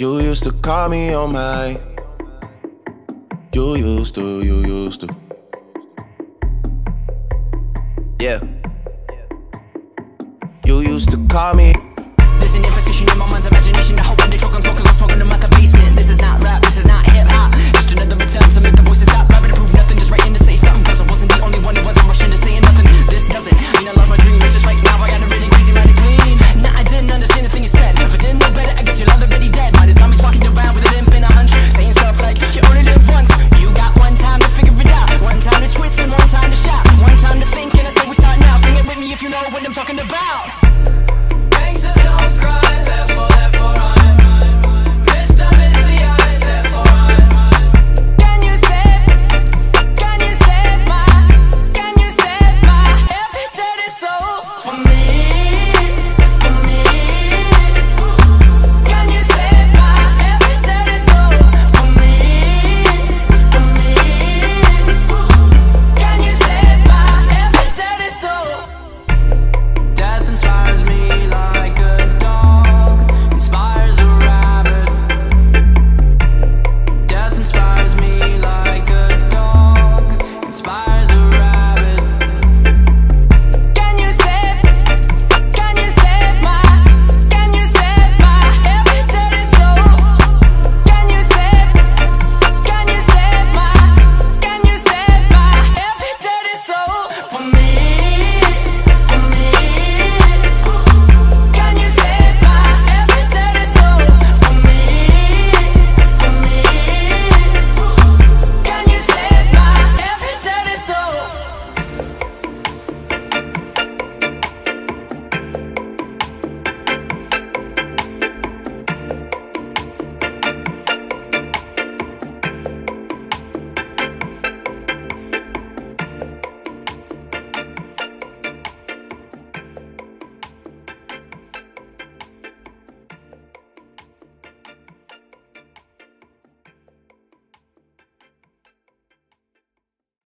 You used to call me on my. You used to. Yeah. You used to call me.